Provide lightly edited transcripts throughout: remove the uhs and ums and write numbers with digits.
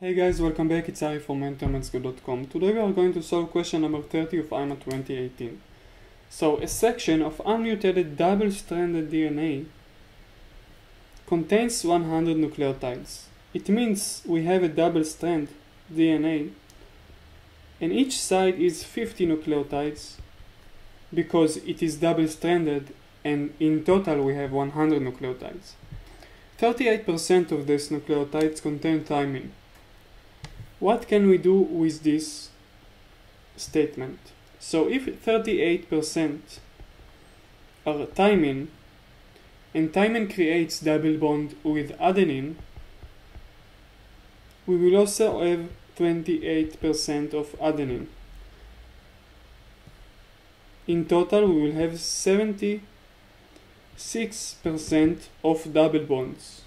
Hey guys, welcome back, it's Ari from EnterMedSchool.com. Today we are going to solve question number 30 of IMAT 2018. So, a section of unmutated double-stranded DNA contains 100 nucleotides. It means we have a double-strand DNA and each side is 50 nucleotides because it is double-stranded and in total we have 100 nucleotides. 38% of these nucleotides contain thymine. What can we do with this statement? So if 38% are thymine, and thymine creates double bond with adenine, we will also have 28% of adenine. In total, we will have 76% of double bonds.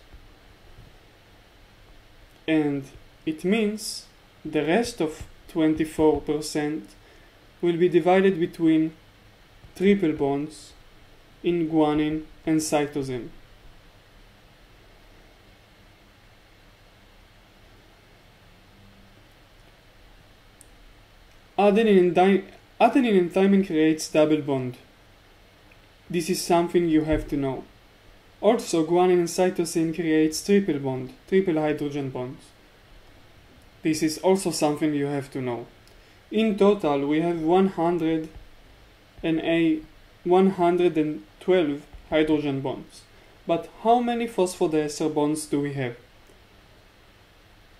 And it means the rest of 24% will be divided between triple bonds in guanine and cytosine. Adenine and thymine creates double bond. This is something you have to know. Also, guanine and cytosine creates triple bond, triple hydrogen bonds. This is also something you have to know. In total, we have 112 hydrogen bonds. But how many phosphodiester bonds do we have?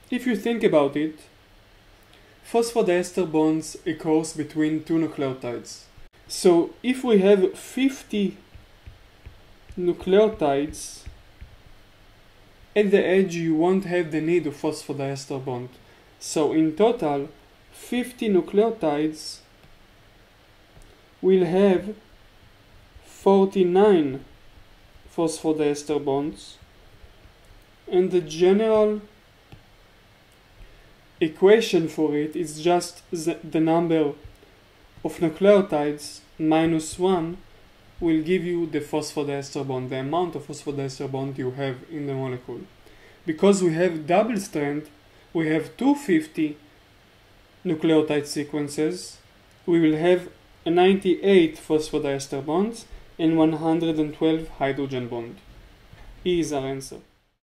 If you think about it, phosphodiester bonds occur between two nucleotides. So if we have 50 nucleotides, at the edge you won't have the need of phosphodiester bond. So in total, 50 nucleotides will have 49 phosphodiester bonds, and the general equation for it is just the number of nucleotides minus 1 will give you the phosphodiester bond, the amount of phosphodiester bond you have in the molecule. Because we have double strand, we have 250 nucleotide sequences, we will have 98 phosphodiester bonds and 112 hydrogen bonds. E is our answer.